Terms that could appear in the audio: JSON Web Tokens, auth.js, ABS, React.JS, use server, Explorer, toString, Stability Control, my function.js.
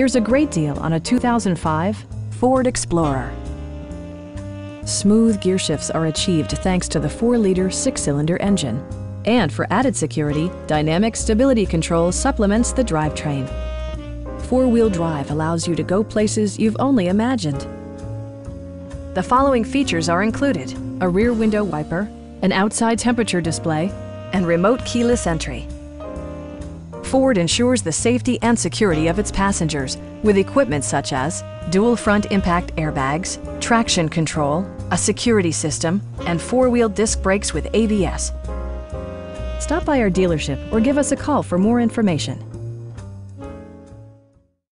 Here's a great deal on a 2005 Ford Explorer. Smooth gear shifts are achieved thanks to the 4-liter 6-cylinder engine. And for added security, dynamic stability control supplements the drivetrain. 4-wheel drive allows you to go places you've only imagined. The following features are included: a rear window wiper, an outside temperature display, and remote keyless entry. Ford ensures the safety and security of its passengers with equipment such as dual front impact airbags, traction control, a security system, and 4-wheel disc brakes with ABS. Stop by our dealership or give us a call for more information.